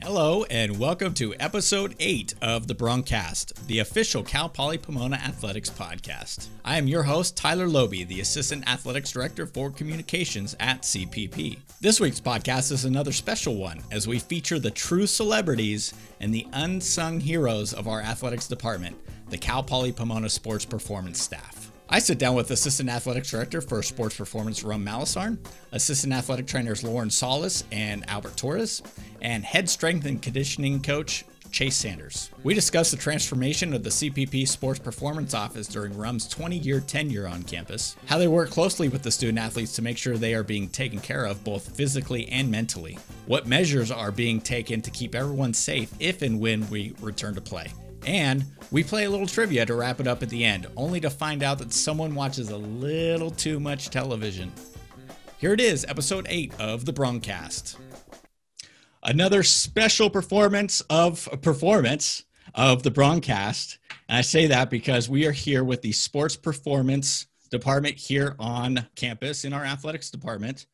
Hello and welcome to episode 8 of the BroncCast, the official Cal Poly Pomona Athletics podcast. I am your host, Tyler Lobe, the Assistant Athletics Director for Communications at CPP. This week's podcast is another special one as we feature the true celebrities and the unsung heroes of our athletics department, the Cal Poly Pomona Sports Performance staff. I sit down with Assistant Athletics Director for Sports Performance Ruem Malasarn, Assistant Athletic Trainers Lauren Salas and Albert Torres, and Head Strength and Conditioning Coach Chase Sanders. We discuss the transformation of the CPP Sports Performance Office during Ruem's 20-year tenure on campus, how they work closely with the student athletes to make sure they are being taken care of both physically and mentally, what measures are being taken to keep everyone safe if and when we return to play, and we play a little trivia to wrap it up at the end, only to find out that someone watches a little too much television. Here it is, episode 8 of the BroncCast. Another special performance of the BroncCast. And I say that because we are here with the sports performance department here on campus in our athletics department,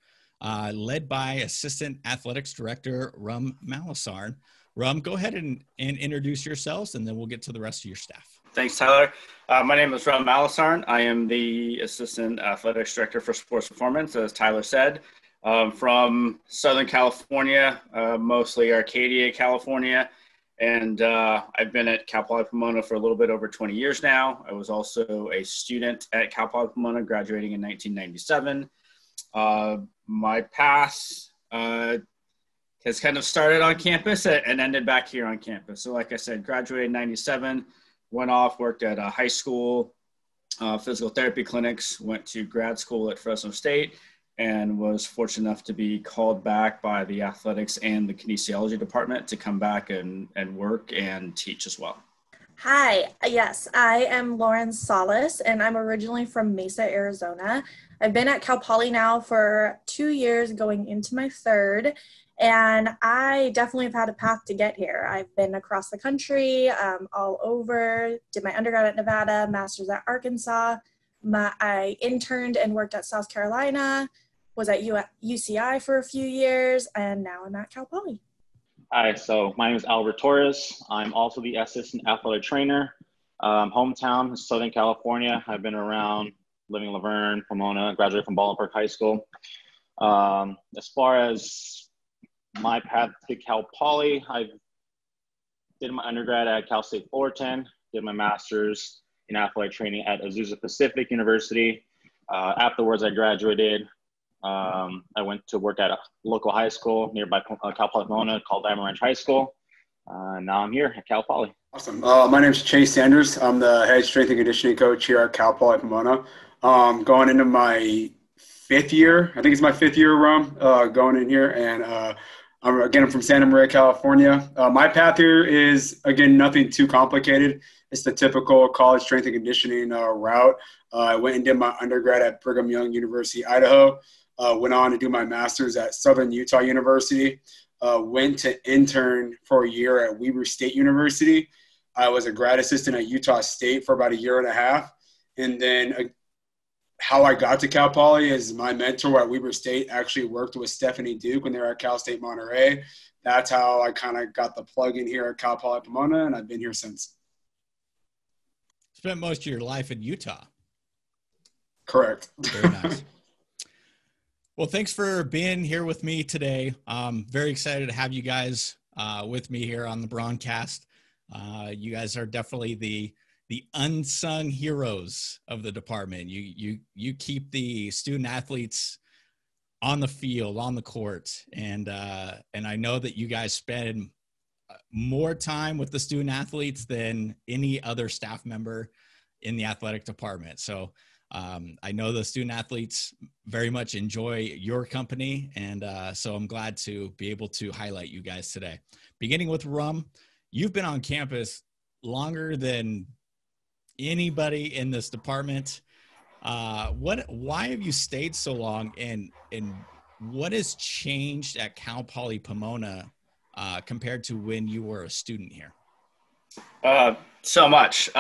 led by Assistant Athletics Director Ruem Malasarn. Ruem, go ahead and introduce yourselves, and then we'll get to the rest of your staff. Thanks, Tyler. My name is Ruem Malasarn. I am the Assistant Athletics Director for Sports Performance, as Tyler said. From Southern California, mostly Arcadia, California, and I've been at Cal Poly Pomona for a little bit over 20 years now. I was also a student at Cal Poly Pomona, graduating in 1997. My past has kind of started on campus and ended back here on campus. So like I said, graduated in 97, went off, worked at a high school, physical therapy clinics, went to grad school at Fresno State, and was fortunate enough to be called back by the athletics and the kinesiology department to come back and work and teach as well. Hi, yes, I am Lauren Salas, and I'm originally from Mesa, Arizona. I've been at Cal Poly now for 2 years, going into my third. And I definitely have had a path to get here. I've been across the country, all over, did my undergrad at Nevada, master's at Arkansas. I interned and worked at South Carolina, was at UCI for a few years, and now I'm at Cal Poly. Hi, so my name is Albert Torres. I'm also the assistant athletic trainer. Hometown is Southern California. I've been around, living in Laverne, Pomona, graduated from Baldwin Park High School. As far as my path to Cal Poly, I did my undergrad at Cal State Fullerton, did my master's in athletic training at Azusa Pacific University. Afterwards, I graduated. I went to work at a local high school nearby Cal Poly Pomona called Diamond Ranch High School. Now I'm here at Cal Poly. Awesome. My name is Chase Sanders. I'm the head strength and conditioning coach here at Cal Poly Pomona. Going into my fifth year, I think it's my fifth year, Ruem, going in here, and I'm from Santa Maria, California. My path here is, again, nothing too complicated. It's the typical college strength and conditioning route. I went and did my undergrad at Brigham Young University, Idaho. Went on to do my master's at Southern Utah University. Went to intern for a year at Weber State University. I was a grad assistant at Utah State for about a year and a half. And then how I got to Cal Poly is my mentor at Weber State actually worked with Stephanie Duke when they were at Cal State Monterey. That's how I kind of got the plug in here at Cal Poly Pomona, and I've been here since. Spent most of your life in Utah. Correct. Very nice. Well, thanks for being here with me today. I'm very excited to have you guys with me here on the BroncCast. You guys are definitely the unsung heroes of the department. You keep the student athletes on the field, on the court. And I know that you guys spend more time with the student athletes than any other staff member in the athletic department. So I know the student athletes very much enjoy your company. And so I'm glad to be able to highlight you guys today. Beginning with Ruem, you've been on campus longer than anybody in this department. Why have you stayed so long, and what has changed at Cal Poly Pomona compared to when you were a student here? So much.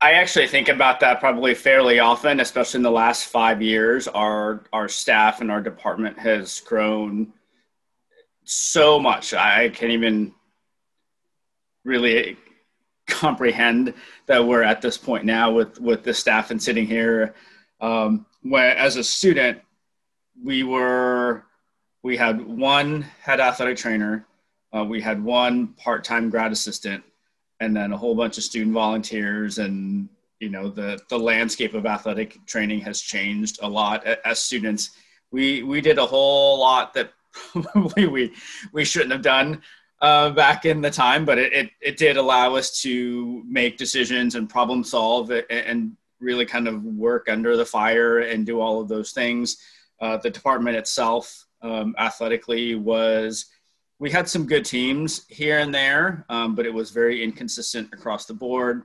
I actually think about that probably fairly often, especially in the last 5 years. Our staff and our department has grown so much. I can't even really comprehend that we're at this point now with the staff and sitting here. When as a student, we had one head athletic trainer, we had one part-time grad assistant, and then a whole bunch of student volunteers. And, you know, the landscape of athletic training has changed a lot. As students, we did a whole lot that probably we shouldn't have done back in the time, but it did allow us to make decisions and problem solve and really kind of work under the fire and do all of those things. The department itself, athletically, we had some good teams here and there, but it was very inconsistent across the board.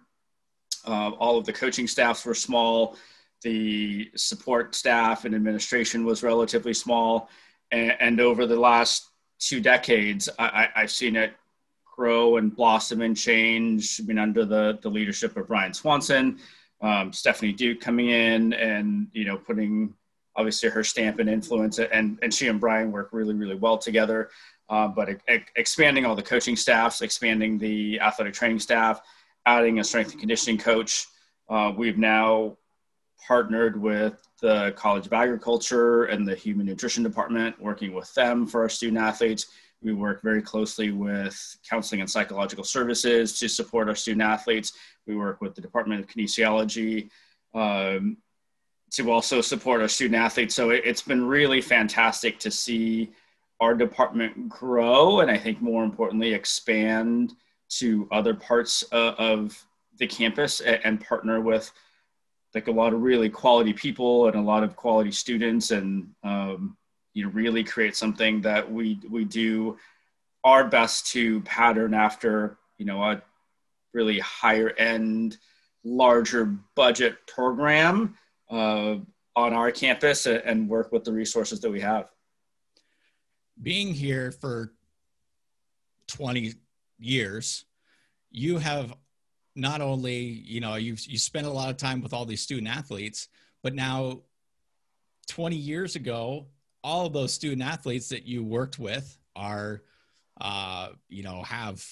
All of the coaching staffs were small. The support staff and administration was relatively small. And over the last 2 decades, I've seen it grow and blossom and change. I mean, under the leadership of Brian Swanson, Stephanie Duke coming in and, you know, putting obviously her stamp and influence, and she and Brian work really, really well together. But expanding all the coaching staffs, expanding the athletic training staff, adding a strength and conditioning coach. We've now partnered with the College of Agriculture and the Human Nutrition Department, working with them for our student athletes. We work very closely with Counseling and Psychological Services to support our student athletes. We work with the Department of Kinesiology to also support our student athletes. So it's been really fantastic to see our department grow, and I think more importantly, expand to other parts of the campus and partner with like a lot of really quality people and a lot of quality students, and you know, really create something that we do our best to pattern after, you know, a really higher end, larger budget program on our campus and work with the resources that we have. Being here for 20 years, you have not only, you know, you spent a lot of time with all these student athletes, but now 20 years ago, all of those student athletes that you worked with are, you know, have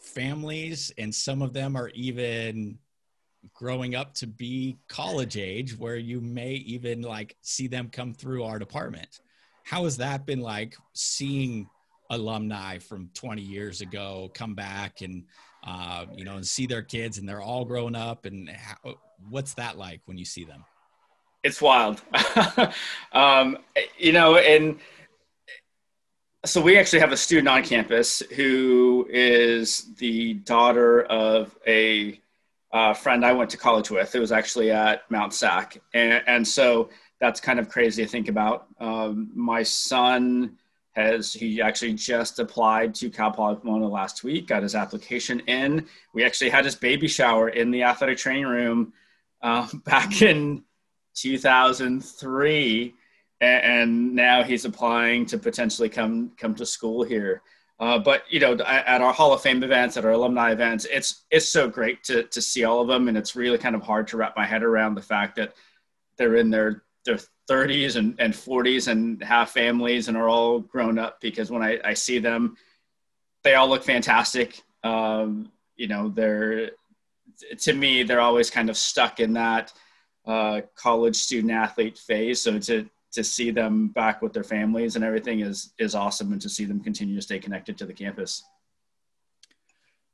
families, and some of them are even growing up to be college age, where you may even like see them come through our department. How has that been like, seeing alumni from 20 years ago come back and, you know, and see their kids, and they're all grown up? And what's that like when you see them? It's wild. You know, and so we actually have a student on campus who is the daughter of a friend I went to college with. It was actually at Mount Sac. And so that's kind of crazy to think about. My son he actually just applied to Cal Poly Pomona last week, got his application in. We actually had his baby shower in the athletic training room back in 2003. And now he's applying to potentially come to school here. But, you know, at our Hall of Fame events, at our alumni events, it's so great to see all of them. And it's really kind of hard to wrap my head around the fact that they're in their 30s and 40s and have families and are all grown up, because when I see them, they all look fantastic. You know, to me, they're always kind of stuck in that college student athlete phase. So to see them back with their families and everything is awesome, and to see them continue to stay connected to the campus.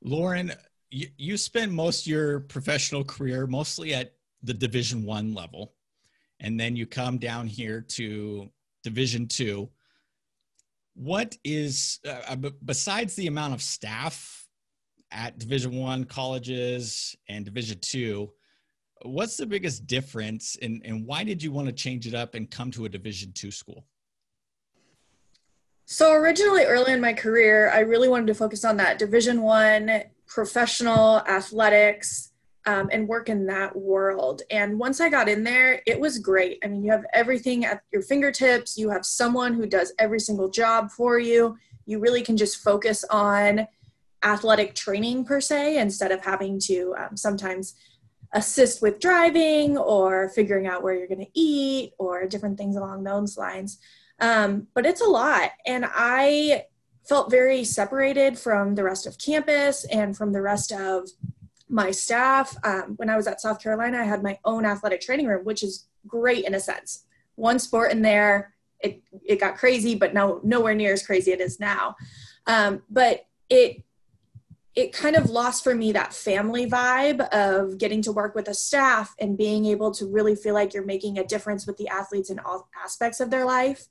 Lauren, you spend most of your professional career mostly at the Division I level. And then you come down here to Division II. What is, besides the amount of staff at Division I colleges and Division II, what's the biggest difference, and why did you want to change it up and come to a Division II school? So originally, early in my career, I really wanted to focus on that Division I professional athletics, and work in that world. And once I got in there, it was great. I mean, you have everything at your fingertips. You have someone who does every single job for you. You really can just focus on athletic training per se, instead of having to sometimes assist with driving or figuring out where you're going to eat or different things along those lines. But it's a lot. And I felt very separated from the rest of campus and from the rest of my staff. When I was at South Carolina, I had my own athletic training room, which is great in a sense. One sport in there, it got crazy, but now nowhere near as crazy it is now. But it kind of lost for me that family vibe of getting to work with a staff and being able to really feel like you're making a difference with the athletes in all aspects of their life,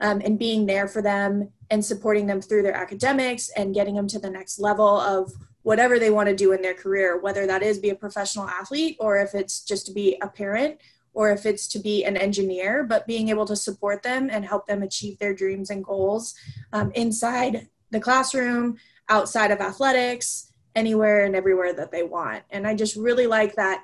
and being there for them and supporting them through their academics and getting them to the next level of whatever they want to do in their career, whether that is be a professional athlete or if it's just to be a parent or if it's to be an engineer, but being able to support them and help them achieve their dreams and goals inside the classroom, outside of athletics, anywhere and everywhere that they want. And I just really like that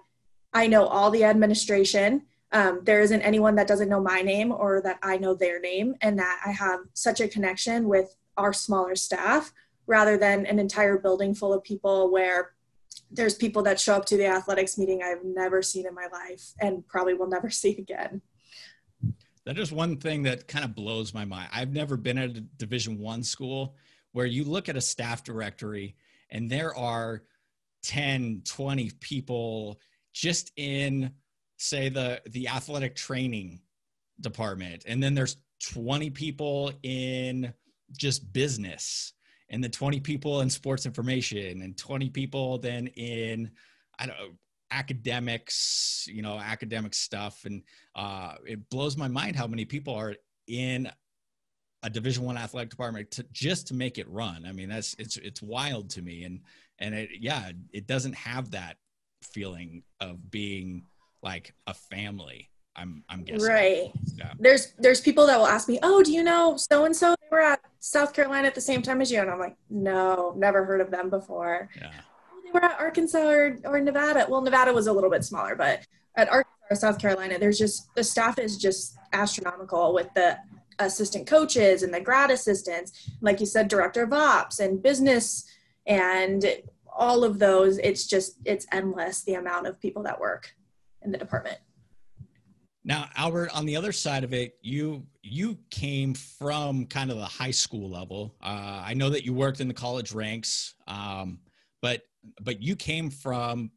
I know all the administration. There isn't anyone that doesn't know my name or that I know their name, and that I have such a connection with our smaller staff rather than an entire building full of people where there's people that show up to the athletics meeting I've never seen in my life and probably will never see again. That is one thing that kind of blows my mind. I've never been at a Division I school where you look at a staff directory and there are 10, 20 people just in, say, the athletic training department. And then there's 20 people in just business, and the 20 people in sports information, and 20 people then in, I don't know, academics, you know, academic stuff. And it blows my mind how many people are in a Division I athletic department just to make it run. I mean, it's wild to me. And it doesn't have that feeling of being like a family, I'm guessing. Right. Yeah. There's people that will ask me, oh, do you know so-and-so? They were at South Carolina at the same time as you. And I'm like, no, never heard of them before. Yeah. Oh, they were at Arkansas or Nevada. Well, Nevada was a little bit smaller, but at Arkansas or South Carolina, the staff is just astronomical with the assistant coaches and the grad assistants, like you said, director of ops and business and all of those. It's endless, the amount of people that work in the department. Now, Albert, on the other side of it, you came from kind of the high school level. I know that you worked in the college ranks, but you came from,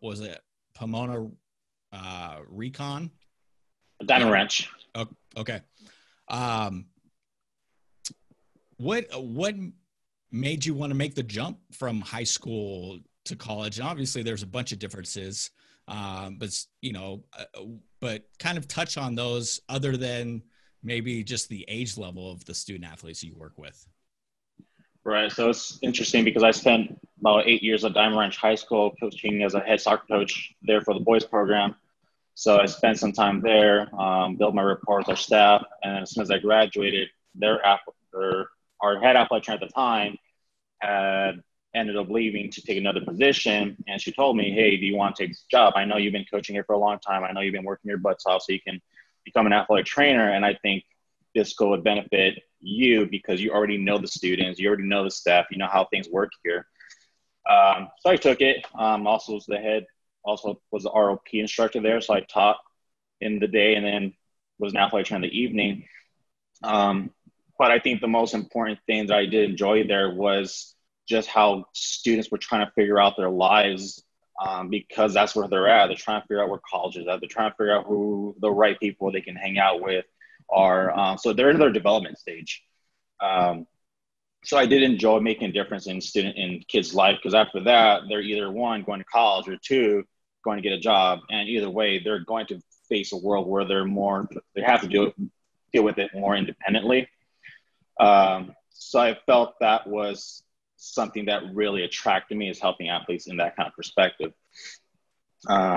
was it Pomona Recon? Diamond Ranch. Oh, okay. What made you want to make the jump from high school to college? And obviously there's a bunch of differences, but kind of touch on those other than maybe just the age level of the student athletes you work with. Right. So it's interesting because I spent about 8 years at Diamond Ranch High School coaching as a head soccer coach there for the boys program. So I spent some time there, built my rapport with our staff, and as soon as I graduated, our head athletic trainer at the time had ended up leaving to take another position, and she told me, hey, do you want to take this job? I know you've been coaching here for a long time. I know you've been working your butts off so you can become an athletic trainer, and I think this school would benefit you because you already know the students, you already know the staff, you know how things work here. So I took it. Also was the head. Also was the ROP instructor there, so I taught in the day and then was an athletic trainer in the evening. But I think the most important thing that I did enjoy there was just how students were trying to figure out their lives, because that's where they're at. They're trying to figure out where college is at. They're trying to figure out who the right people they can hang out with are. So they're in their development stage. So I did enjoy making a difference in kids' life, because after that, they're either one, going to college, or two, going to get a job. And either way, they're going to face a world where they have to deal with it more independently. So I felt that was something that really attracted me, is helping athletes in that kind of perspective. But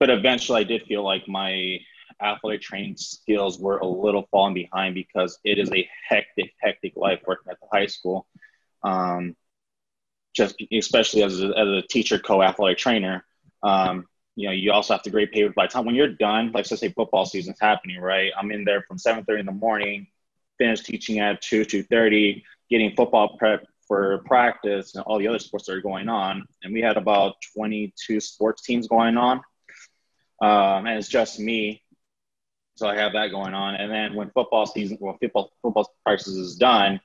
eventually I did feel like my athletic training skills were a little falling behind, because it is a hectic life working at the high school. Just especially as a teacher, co-athletic trainer, you also have to grade papers by the time when you're done. Like, let's say football season's happening, right? I'm in there from 7:30 in the morning, finish teaching at 2:30, getting football prep for practice and all the other sports that are going on. And we had about 22 sports teams going on. And it's just me. So I have that going on. And then when football season, well, football practice is done,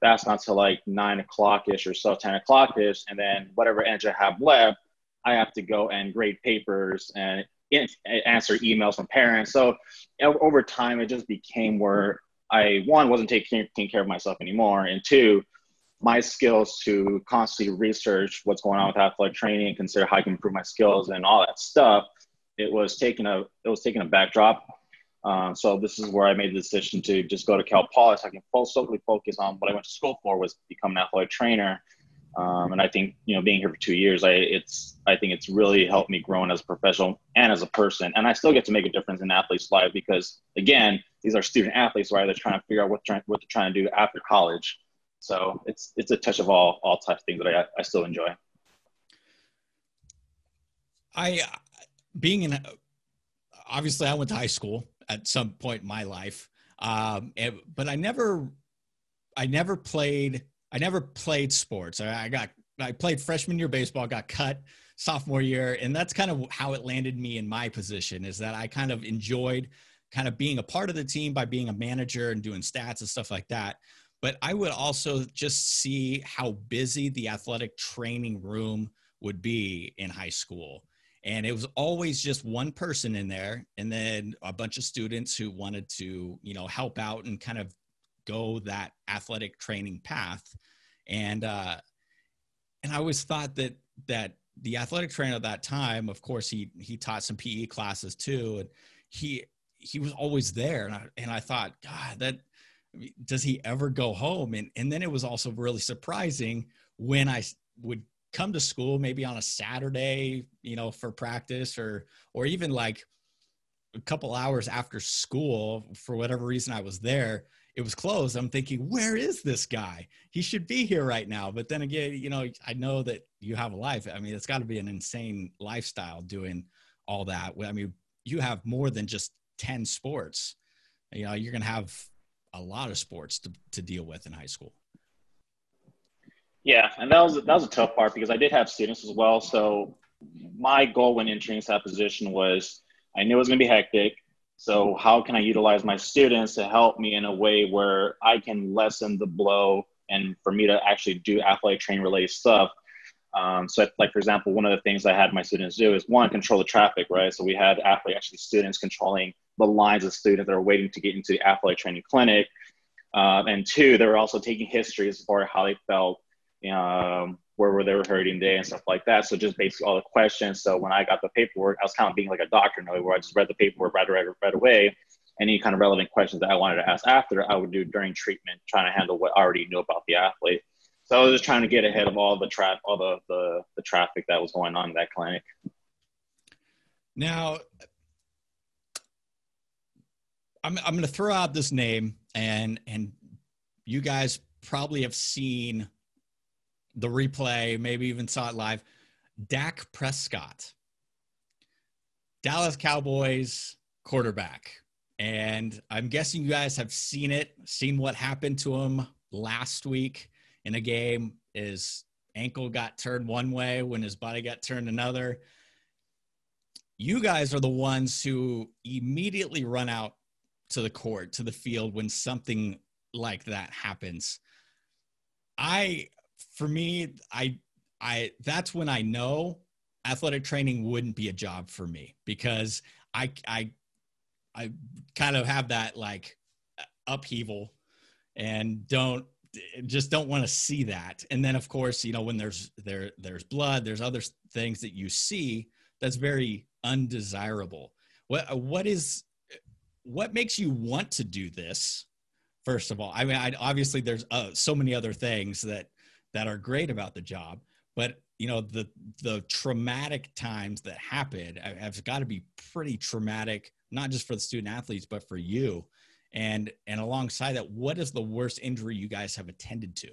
that's not till like 9 o'clock-ish or so, 10 o'clock-ish. And then whatever edge I have left, I have to go and grade papers and answer emails from parents. So over time, it just became where I, one, wasn't taking care of myself anymore. And two, my skills to constantly research what's going on with athletic training and consider how I can improve my skills and all that stuff, it was taking a backdrop. So this is where I made the decision to just go to Cal Poly so I can solely focus on what I went to school for, was become an athletic trainer. And I think, you know, being here for 2 years, I think it's really helped me grow as a professional and as a person. And I still get to make a difference in athletes' lives because, again, these are student athletes, right? They're trying to figure out what they're trying to do after college. So it's a touch of all types of things that I still enjoy. Obviously I went to high school at some point in my life, but I never played sports. I played freshman year baseball, got cut sophomore year, and that's kind of how it landed me in my position, is that I kind of enjoyed kind of being a part of the team by being a manager and doing stats and stuff like that. But I would also just see how busy the athletic training room would be in high school. And it was always just one person in there and then a bunch of students who wanted to, you know, help out and kind of go that athletic training path. And I always thought that the athletic trainer at that time, of course, he taught some PE classes too. And he was always there. And I thought, God, does he ever go home? And then it was also really surprising when I would come to school maybe on a Saturday, you know, for practice or even like a couple hours after school, for whatever reason I was there, it was closed. I'm thinking, where is this guy? He should be here right now. But then again, you know, I know that you have a life. I mean, it's got to be an insane lifestyle doing all that. I mean, you have more than just 10 sports. You know, you're going to have a lot of sports to deal with in high school. Yeah, and that was a tough part because I did have students as well. So my goal when entering that position was I knew it was going to be hectic. So how can I utilize my students to help me in a way where I can lessen the blow and for me to actually do athletic training related stuff. So like, for example, one of the things I had my students do is one, control the traffic, right? So we had students controlling the lines of students that are waiting to get into the athletic training clinic. And two, they were also taking histories for how they felt, where they were hurting day and stuff like that. So just basically all the questions. So when I got the paperwork, I was kind of being like a doctor in a way where I just read the paperwork right away. Any kind of relevant questions that I wanted to ask after, I would do during treatment, trying to handle what I already knew about the athlete. So I was just trying to get ahead of all the traffic that was going on in that clinic. Now, I'm going to throw out this name, and you guys probably have seen the replay, maybe even saw it live. Dak Prescott, Dallas Cowboys quarterback. And I'm guessing you guys have seen what happened to him last week in a game. His ankle got turned one way when his body got turned another. You guys are the ones who immediately run out to the court, to the field when something like that happens. For me, that's when I know athletic training wouldn't be a job for me, because I kind of have that like upheaval and don't want to see that. And then of course, you know, when there's blood, there's other things that you see that's very undesirable. What makes you want to do this? First of all, I mean, obviously there's so many other things that are great about the job, but you know, the traumatic times that happen have got to be pretty traumatic, not just for the student athletes, but for you. And alongside that, what is the worst injury you guys have attended to?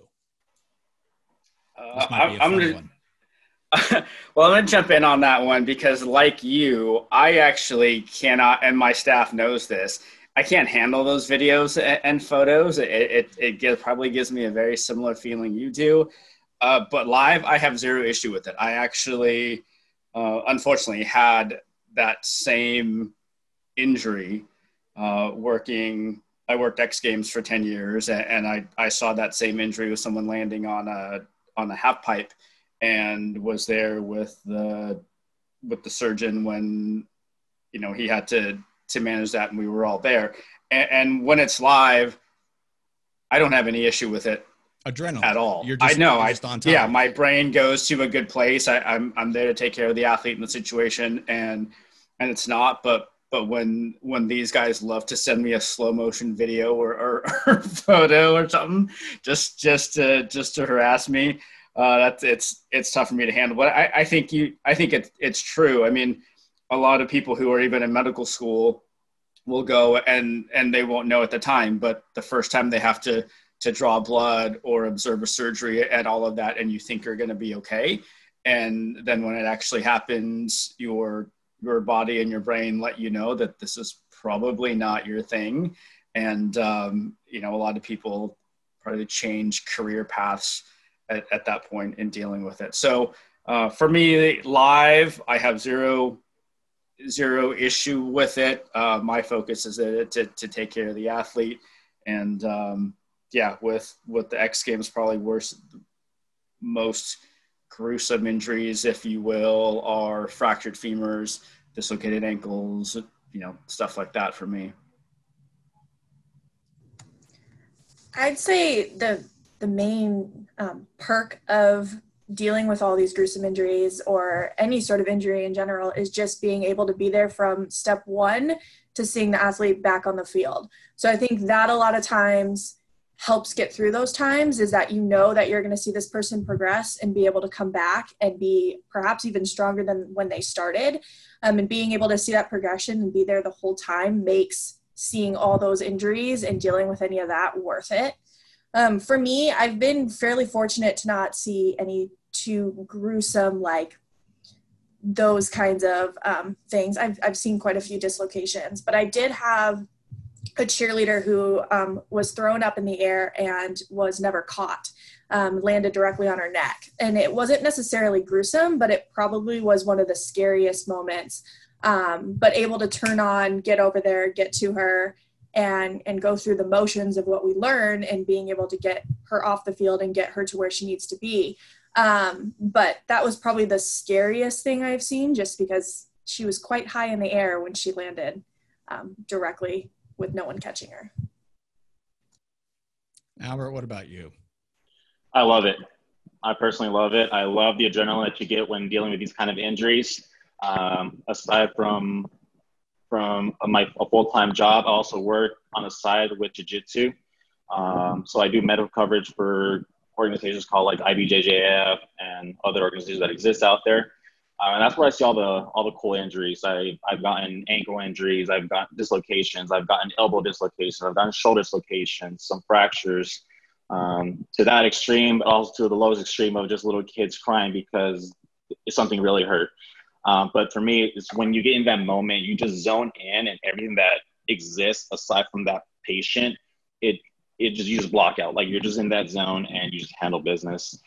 Well, I'm going to jump in on that one because like you, I actually cannot, and my staff knows this, I can't handle those videos and photos. It probably gives me a very similar feeling you do. But live, I have zero issue with it. I actually, unfortunately, had that same injury working. I worked X Games for 10 years, and I saw that same injury with someone landing on a half pipe, and was there with the surgeon when, you know, he had to manage that, and we were all there. And when it's live, I don't have any issue with it. Adrenaline at all. You're just, I know. You're just on time. Yeah, my brain goes to a good place. I'm there to take care of the athlete in the situation, and it's not. But when these guys love to send me a slow motion video or photo or something, just to harass me, it's tough for me to handle. But I think it's true. I mean, a lot of people who are even in medical school will go and they won't know at the time, but the first time they have to draw blood or observe a surgery and all of that, and you think you're going to be okay, and then when it actually happens, your body and your brain let you know that this is probably not your thing. And, you know, a lot of people probably change career paths at that point in dealing with it. So for me, live, I have zero issue with it. My focus is to take care of the athlete. And yeah, with the X Games, probably worse, most gruesome injuries, if you will, are fractured femurs, dislocated ankles, you know, stuff like that for me. I'd say the main perk of dealing with all these gruesome injuries or any sort of injury in general is just being able to be there from step one to seeing the athlete back on the field. So I think that a lot of times helps get through those times is that you know that you're going to see this person progress and be able to come back and be perhaps even stronger than when they started. And being able to see that progression and be there the whole time makes seeing all those injuries and dealing with any of that worth it. For me, I've been fairly fortunate to not see any too gruesome, like those kinds of things. I've seen quite a few dislocations, but I did have a cheerleader who was thrown up in the air and was never caught, landed directly on her neck. And it wasn't necessarily gruesome, but it probably was one of the scariest moments, but able to turn on, get over there, get to her, and go through the motions of what we learn and being able to get her off the field and get her to where she needs to be. But that was probably the scariest thing I've seen, just because she was quite high in the air when she landed directly with no one catching her. Albert, what about you? I love it. I personally love it. I love the adrenaline that you get when dealing with these kind of injuries. Aside from a full-time job, I also work on the side with jiu-jitsu. So I do medical coverage for organizations called like IBJJF and other organizations that exist out there. And that's where I see all the cool injuries. I've gotten ankle injuries. I've gotten dislocations. I've gotten elbow dislocations. I've gotten shoulder dislocations, some fractures, to that extreme, but also to the lowest extreme of just little kids crying because something really hurt. But for me, it's when you get in that moment, you just zone in, and everything that exists aside from that patient, you just block out. Like, you're just in that zone and you just handle business.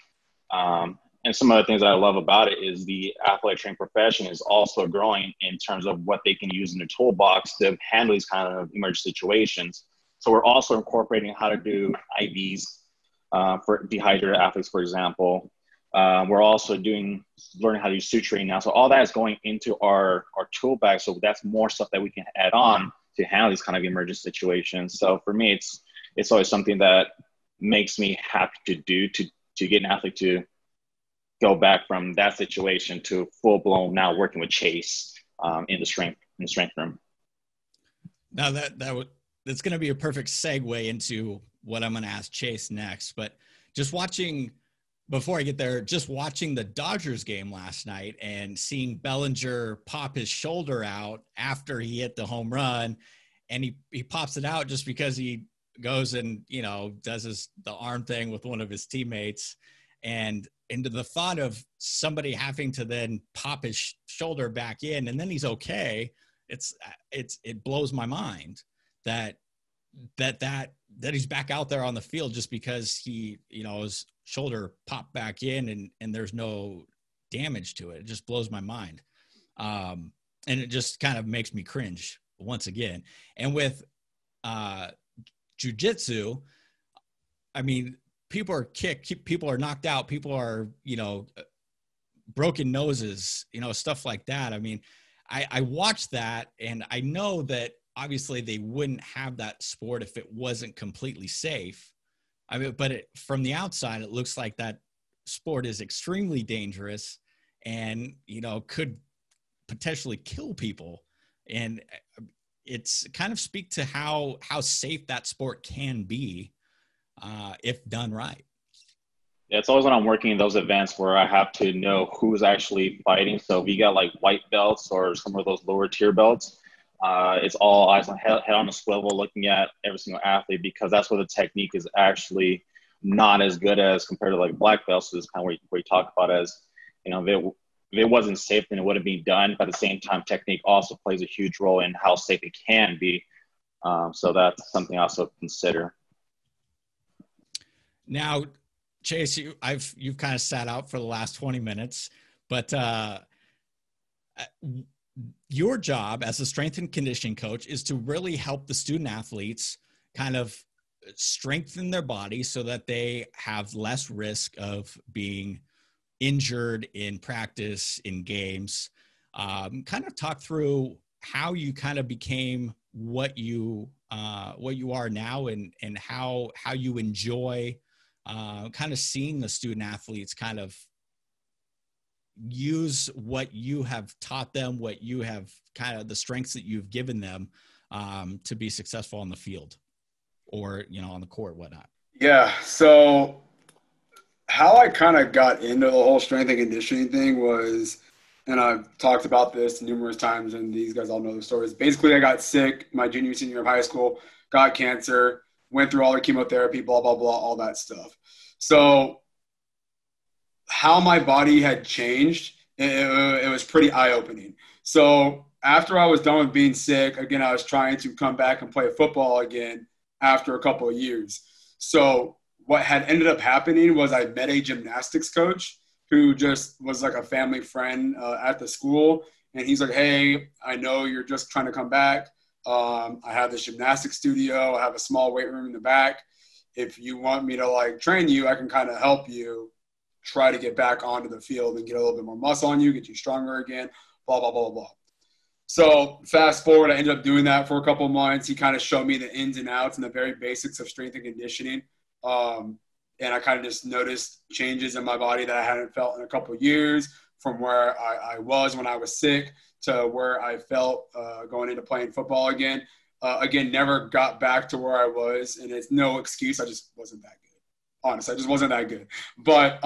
And some of the things that I love about it is the athletic training profession is also growing in terms of what they can use in their toolbox to handle these kind of emergency situations. So we're also incorporating how to do IVs for dehydrated athletes, for example. We're also learning how to do suturing now. So all that is going into our tool bag. So that's more stuff that we can add on to handle these kind of emergency situations. So for me, it's always something that makes me happy to do, to get an athlete to go back from that situation to full blown now working with Chase in the strength room. Now that's going to be a perfect segue into what I'm going to ask Chase next. But before I get there, watching the Dodgers game last night and seeing Bellinger pop his shoulder out after he hit the home run, and he pops it out just because he goes and, you know, does the arm thing with one of his teammates. And into the thought of somebody having to then pop his shoulder back in, and then he's okay. It blows my mind that he's back out there on the field just because he, you know, his shoulder popped back in and there's no damage to it. It just blows my mind. And it just kind of makes me cringe once again. And with jiu-jitsu, I mean, people are kicked, people are knocked out, people are, you know, broken noses, you know, stuff like that. I mean, I watched that and I know that obviously they wouldn't have that sport if it wasn't completely safe. I mean, but it, from the outside, it looks like that sport is extremely dangerous and, you know, could potentially kill people. And it's kind of speak to how safe that sport can be if done right. Yeah, it's always when I'm working in those events where I have to know who's actually fighting. So if you got like white belts or some of those lower tier belts, it's all eyes on head on a swivel looking at every single athlete, because that's where the technique is actually not as good as compared to like black belts. So this is kind of what you talk about as, you know, if it wasn't safe, then it wouldn't be done. But at the same time, technique also plays a huge role in how safe it can be. So that's something I also consider. Now, Chase, you've kind of sat out for the last 20 minutes, but your job as a strength and conditioning coach is to really help the student athletes kind of strengthen their body so that they have less risk of being injured in practice, in games. Kind of talk through how you kind of became what you are now, and how you enjoy kind of seeing the student athletes kind of use what you have taught them, what you have kind of the strengths that you've given them to be successful on the field or, you know, on the court, whatnot. Yeah. So how I kind of got into the whole strength and conditioning thing was, and I've talked about this numerous times and these guys all know the stories. Basically, I got sick my junior, senior year of high school, got cancer, went through all the chemotherapy, blah, blah, blah, all that stuff. So how my body had changed, it was pretty eye-opening. So after I was done with being sick, again, I was trying to come back and play football again after a couple of years. So what had ended up happening was I met a gymnastics coach who just was like a family friend at the school. And he's like, hey, I know you're just trying to come back. I have this gymnastics studio. I have a small weight room in the back. If you want me to like train you, I can kind of help you try to get back onto the field and get a little bit more muscle on you, get you stronger again, blah, blah, blah, blah. So fast forward, I ended up doing that for a couple months. He kind of showed me the ins and outs and the very basics of strength and conditioning. And I kind of just noticed changes in my body that I hadn't felt in a couple years, from where I was when I was sick to where I felt going into playing football again. Again, never got back to where I was, and it's no excuse. I just wasn't that good. Honestly, I just wasn't that good. But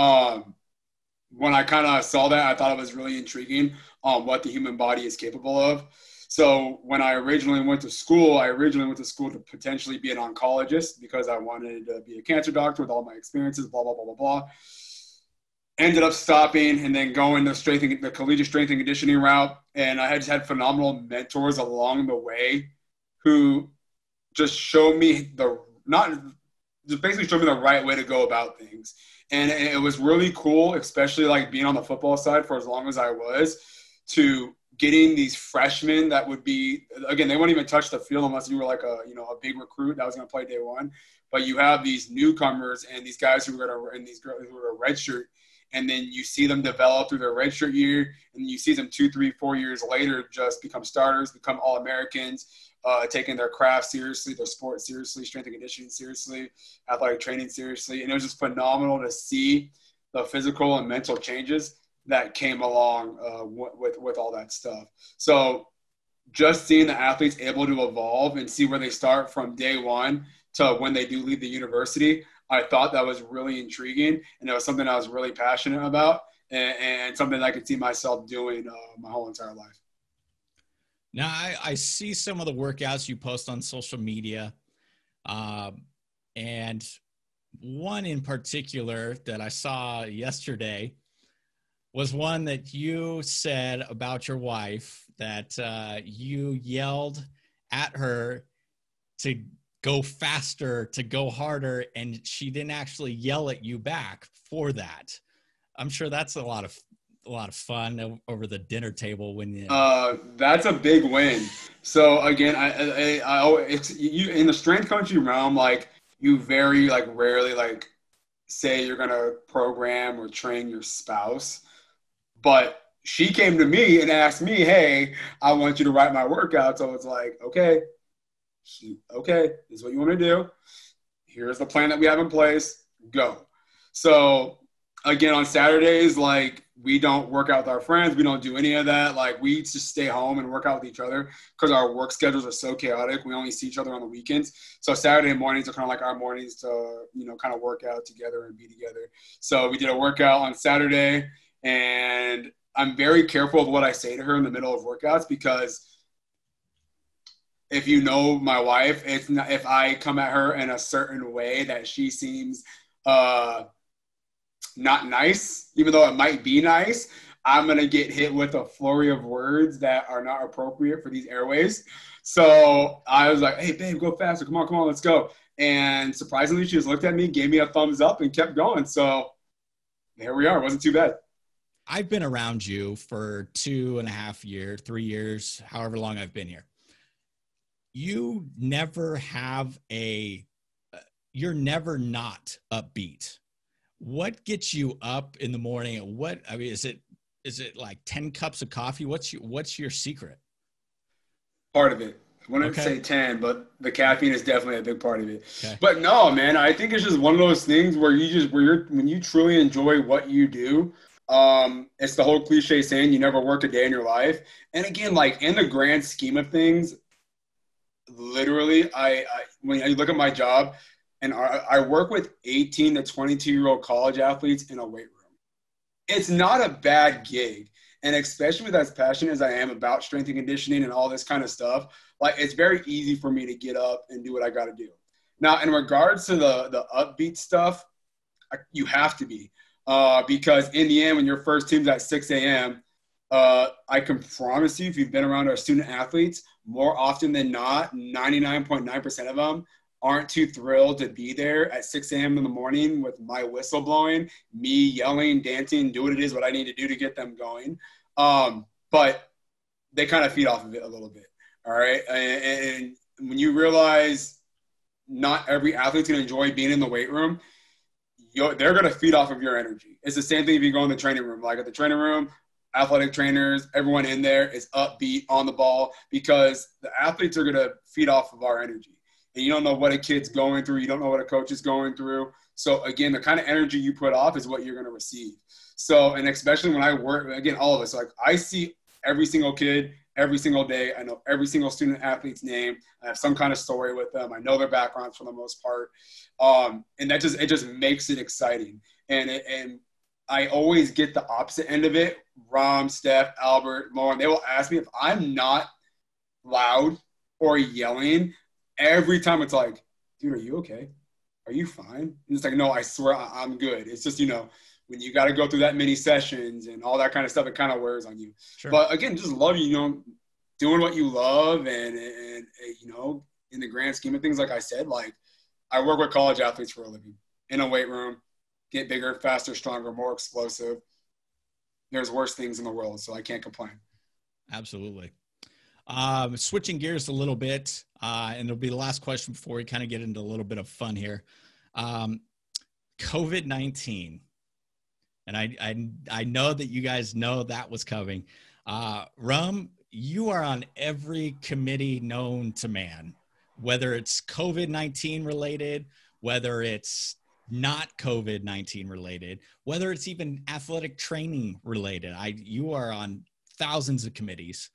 when I kind of saw that, I thought it was really intriguing on what the human body is capable of. So when I originally went to school to potentially be an oncologist, because I wanted to be a cancer doctor with all my experiences, blah, blah, blah, blah, blah. Ended up stopping and then going the collegiate strength and conditioning route. And I had just had phenomenal mentors along the way who just showed me just basically showed me the right way to go about things. And it was really cool, especially like being on the football side for as long as I was, to getting these freshmen that would be, again, they wouldn't even touch the field unless you were like a big recruit that was going to play day one. But you have these newcomers and these guys and these girls who are redshirt, and then you see them develop through their redshirt year, and you see them 2, 3, 4 years later just become starters, become All-Americans, taking their craft seriously, their sport seriously, strength and conditioning seriously, athletic training seriously. And it was just phenomenal to see the physical and mental changes that came along with all that stuff. So just seeing the athletes able to evolve and see where they start from day one to when they do leave the university, I thought that was really intriguing, and it was something I was really passionate about, and something that I could see myself doing my whole entire life. Now, I see some of the workouts you post on social media, and one in particular that I saw yesterday was one that you said about your wife, that you yelled at her to go faster, to go harder, and she didn't actually yell at you back for that. I'm sure that's a lot of fun over the dinner table when you that's a big win. So again, I it's you in the strength coaching realm, like you very like rarely like say you're gonna program or train your spouse, but she came to me and asked me, hey, I want you to write my workout. So it's like, okay, this is what you want to do. Here's the plan that we have in place. Go. So again, on Saturdays, like we don't work out with our friends. We don't do any of that. Like we just stay home and work out with each other because our work schedules are so chaotic. We only see each other on the weekends. So Saturday mornings are kind of like our mornings to, you know, kind of work out together and be together. So we did a workout on Saturday, and I'm very careful of what I say to her in the middle of workouts, because if you know my wife, it's not, if I come at her in a certain way that she seems not nice, even though it might be nice, I'm going to get hit with a flurry of words that are not appropriate for these airways. So I was like, hey, babe, go faster. Come on, let's go. And surprisingly, she just looked at me, gave me a thumbs up, and kept going. So there we are. It wasn't too bad. I've been around you for 3 years, however long I've been here. You never have you're never not upbeat. What gets you up in the morning? What, I mean, is it like 10 cups of coffee? What's your secret? Part of it. I wouldn't say 10, but the caffeine is definitely a big part of it. Okay. But no, man, I think it's just one of those things when you truly enjoy what you do. It's the whole cliche saying, you never work a day in your life. And again, like in the grand scheme of things, literally, when I look at my job, and I work with 18 to 22-year-old college athletes in a weight room. It's not a bad gig. And especially with as passionate as I am about strength and conditioning and all this kind of stuff, like it's very easy for me to get up and do what I got to do. Now, in regards to the upbeat stuff, you have to be. Because in the end, when your first team's at 6 a.m., I can promise you, if you've been around our student athletes, more often than not, 99.9% of them aren't too thrilled to be there at 6 a.m. in the morning with my whistle blowing, me yelling, dancing, do what it is, what I need to do to get them going. But they kind of feed off of it a little bit, all right? And when you realize not every athlete's going to enjoy being in the weight room, they're going to feed off of your energy. It's the same thing if you go in the training room. Like at the training room, athletic trainers, everyone in there is upbeat, on the ball, because the athletes are going to feed off of our energy. And you don't know what a kid's going through. You don't know what a coach is going through. So, again, the kind of energy you put off is what you're going to receive. So, and especially when I work, again, all of us, like I see every single kid every single day. I know every single student athlete's name. I have some kind of story with them. I know their backgrounds for the most part. And that just makes it exciting. And I always get the opposite end of it. Rom, Steph, Albert, Lauren, they will ask me if I'm not loud or yelling. Every time it's like, dude, are you okay? Are you fine? And it's like, no, I swear I'm good. It's just, you know, when you got to go through that many sessions and all that kind of stuff, it kind of wears on you. Sure. But again, just love, you know, doing what you love and, you know, in the grand scheme of things, like I said, like I work with college athletes for a living in a weight room, get bigger, faster, stronger, more explosive. There's worse things in the world, so I can't complain. Absolutely. Switching gears a little bit, and it'll be the last question before we kind of get into a little bit of fun here. COVID-19. And I know that you guys know that was coming. Ruem, you are on every committee known to man, whether it's COVID-19 related, whether it's not COVID-19 related, whether it's even athletic training related. You are on thousands of committees.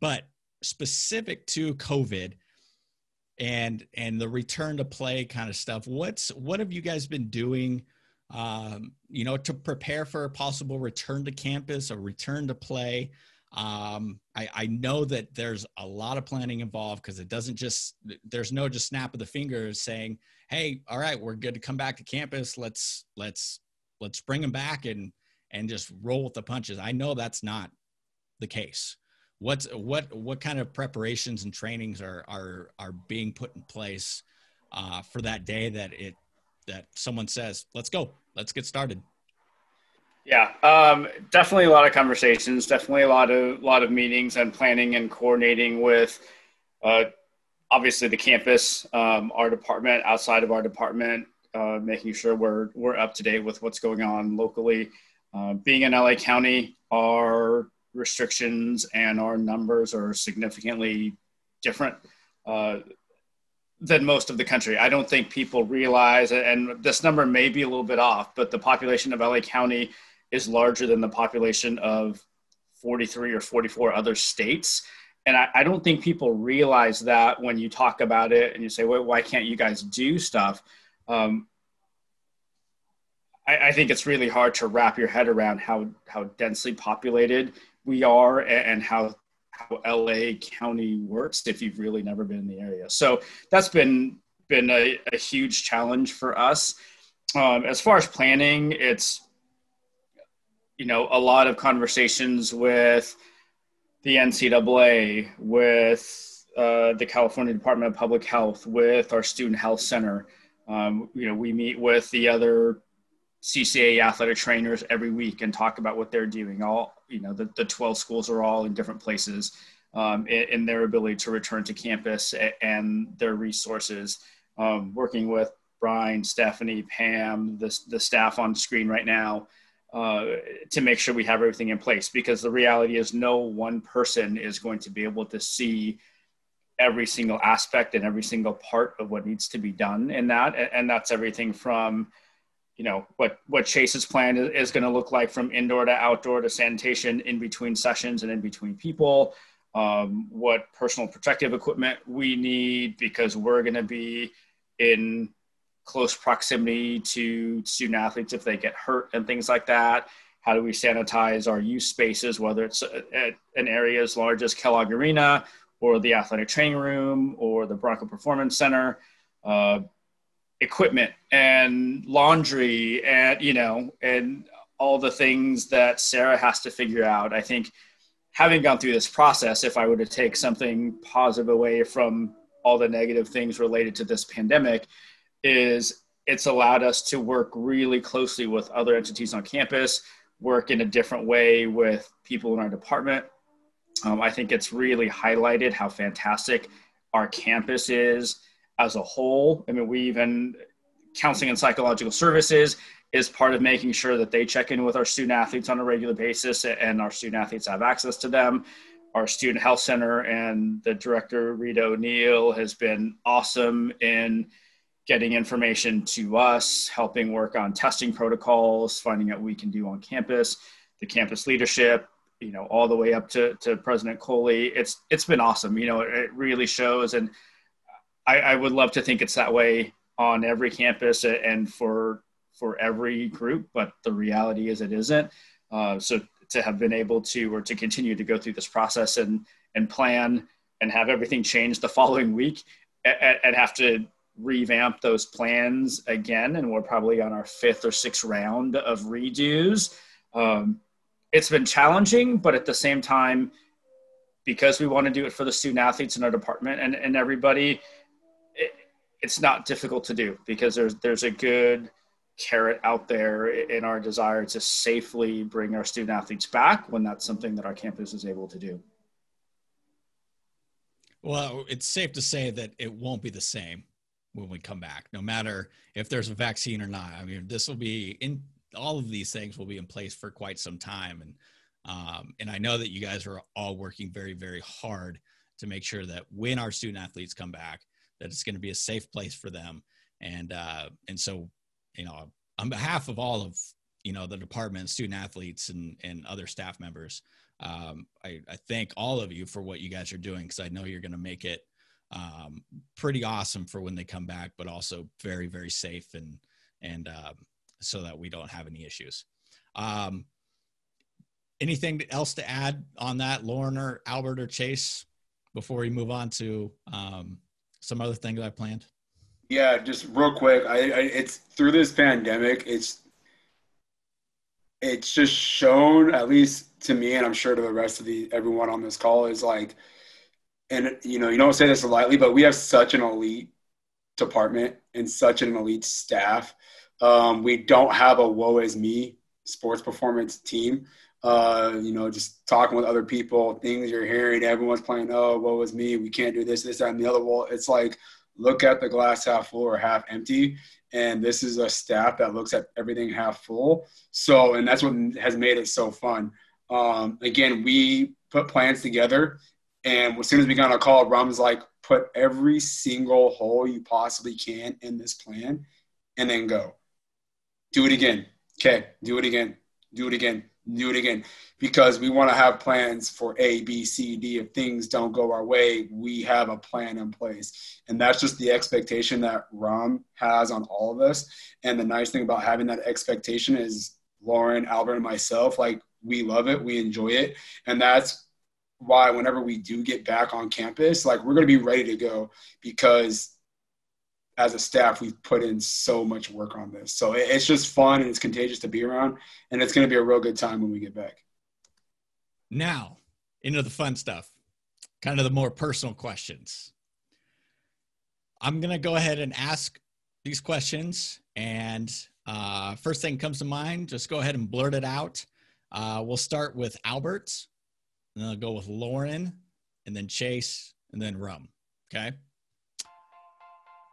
But specific to COVID and the return to play kind of stuff, what have you guys been doing you know, to prepare for a possible return to campus or return to play? I know that there's a lot of planning involved, because it doesn't just, there's no just snap of the fingers saying, hey, all right, we're good to come back to campus. Let's bring them back and just roll with the punches. I know that's not the case. What kind of preparations and trainings are being put in place for that day that someone says, let's go, let's get started? Yeah, definitely a lot of conversations, definitely a lot of meetings and planning and coordinating with obviously the campus, our department, outside of our department, making sure we're up to date with what's going on locally. Being in LA County, our restrictions and our numbers are significantly different than most of the country. I don't think people realize, and this number may be a little bit off, but the population of LA County is larger than the population of 43 or 44 other states. And I don't think people realize that when you talk about it and you say, well, why can't you guys do stuff? I think it's really hard to wrap your head around how densely populated we are and how LA County works if you've really never been in the area. So that's been a huge challenge for us. As far as planning, it's, a lot of conversations with the NCAA, with the California Department of Public Health, with our Student Health Center. We meet with the other CCAA athletic trainers every week and talk about what they're doing. All, the 12 schools are all in different places in their ability to return to campus and their resources. Working with Brian, Stephanie, Pam, the staff on screen right now, to make sure we have everything in place, because the reality is no one person is going to be able to see every single aspect and every single part of what needs to be done in that. And that's everything from, what Chase's plan is going to look like, from indoor to outdoor to sanitation in between sessions and in between people, what personal protective equipment we need, because we're going to be in close proximity to student athletes if they get hurt and things like that. How do we sanitize our use spaces, whether it's at an area as large as Kellogg Arena or the athletic training room or the Bronco Performance Center, equipment and laundry and, and all the things that Sarah has to figure out. I think having gone through this process, if I were to take something positive away from all the negative things related to this pandemic, is it's allowed us to work really closely with other entities on campus, work in a different way with people in our department. I think it's really highlighted how fantastic our campus is as a whole. I mean, counseling and psychological services is part of making sure that they check in with our student athletes on a regular basis and our student athletes have access to them. Our Student Health Center and the director, Rita O'Neill, has been awesome in getting information to us, helping work on testing protocols, finding out what we can do on campus, the campus leadership, all the way up to President Coley. It's been awesome. It really shows. And I would love to think it's that way on every campus and for every group, but the reality is it isn't. So to have been able to continue to go through this process and plan and have everything change the following week and have to revamp those plans again, and we're probably on our 5th or 6th round of redos. It's been challenging, but at the same time, because we want to do it for the student athletes in our department and everybody, it's not difficult to do, because there's a good carrot out there in our desire to safely bring our student athletes back when that's something that our campus is able to do. Well, it's safe to say that it won't be the same when we come back, no matter if there's a vaccine or not. I mean, this will be in, all of these things will be in place for quite some time. And I know that you guys are all working very, very hard to make sure that when our student athletes come back, that it's going to be a safe place for them. And so, on behalf of all of, the department, student athletes and other staff members, I thank all of you for what you guys are doing, because I know you're going to make it pretty awesome for when they come back, but also very, very safe and so that we don't have any issues. Anything else to add on that, Lauren or Albert or Chase, before we move on to some other thing that I planned? Yeah, just real quick. It's through this pandemic, It's it's just shown, at least to me, and I'm sure to the rest of everyone on this call, is like, and you don't say this lightly, but we have such an elite department and such an elite staff. We don't have a woe is me sports performance team. Just talking with other people, things you're hearing, everyone's playing, oh, woe is me, we can't do this, this, that, and the other. Well, it's like, look at the glass half full or half empty. And this is a staff that looks at everything half full. So, and that's what has made it so fun. Again, we put plans together, and as soon as we got on a call, Rom's like, put every single hole you possibly can in this plan and then go. Do it again. Okay, do it again. Do it again. Do it again. Because we want to have plans for A, B, C, D. If things don't go our way, we have a plan in place. And that's just the expectation that Rom has on all of us. And the nice thing about having that expectation is Lauren, Albert, and myself, like, we love it. We enjoy it. And that's why whenever we do get back on campus, like, we're going to be ready to go, because as a staff, we've put in so much work on this. So it's just fun, and it's contagious to be around, and it's going to be a real good time when we get back. Now, into the fun stuff, kind of the more personal questions. I'm going to go ahead and ask these questions, and first thing comes to mind, just go ahead and blurt it out. We'll start with Albert, and then I'll go with Lauren, and then Chase, and then Rum. Okay?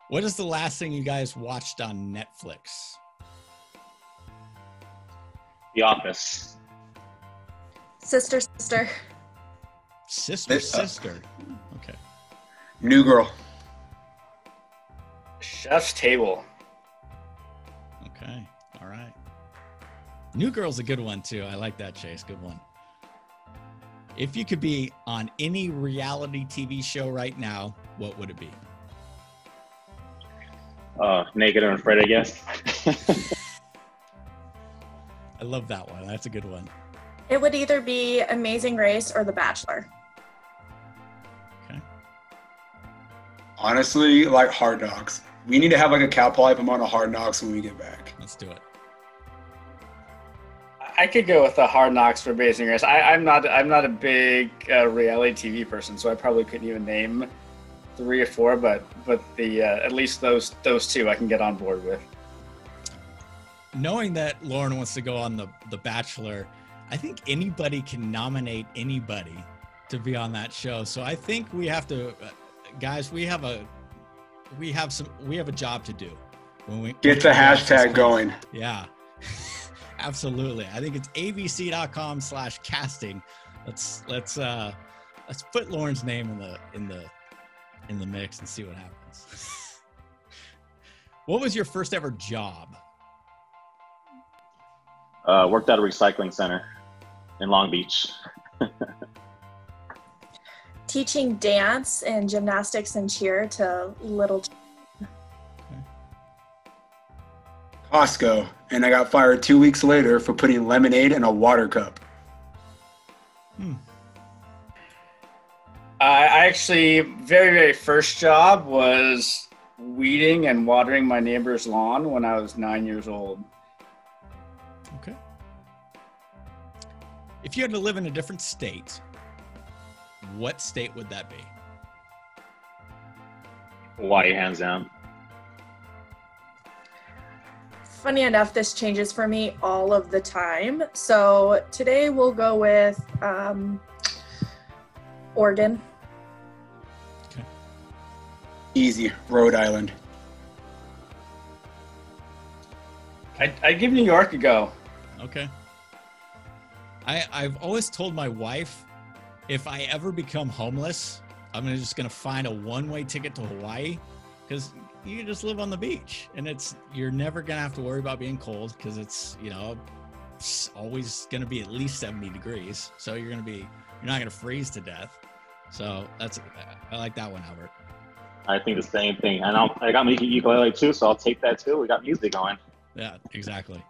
What is the last thing you guys watched on Netflix? The Office. Sister. Sister. Okay. New Girl. Chef's Table. Okay. All right. New Girl's a good one, too. I like that, Chase. Good one. If you could be on any reality TV show right now, what would it be? Naked and Afraid, I guess. I love that one. That's a good one. It would either be Amazing Race or The Bachelor. Okay. Honestly, like, Hard Knocks. We need to have like a Cal Poly Pomona Hard Knocks when we get back. Let's do it. I could go with the Hard Knocks for Amazing Race. I'm not a big reality TV person, so I probably couldn't even name three or four, but the at least those two I can get on board with. Knowing that Lauren wants to go on the Bachelor, I think anybody can nominate anybody to be on that show. So I think we have to, guys, we have a job to do when we get the hashtag going. Yeah, absolutely. I think it's abc.com/casting. Let's put Lauren's name in the mix and see what happens. What was your first ever job? Worked at a recycling center in Long Beach. Teaching dance and gymnastics and cheer to little children. Okay. Costco, and I got fired 2 weeks later for putting lemonade in a water cup. I actually, very, very first job was weeding and watering my neighbor's lawn when I was 9 years old. Okay. If you had to live in a different state, what state would that be? Hawaii, hands down. Funny enough, this changes for me all of the time. So today we'll go with Oregon. Easy, Rhode Island. I'd give New York a go. Okay. I've always told my wife, if I ever become homeless, I'm just going to find a one-way ticket to Hawaii, because you can just live on the beach, and you're never going to have to worry about being cold, because it's always going to be at least 70 degrees. So you're not going to freeze to death. So I like that one, Albert. I think the same thing. And I got my ukulele too, so I'll take that too. We got music going. Yeah, exactly.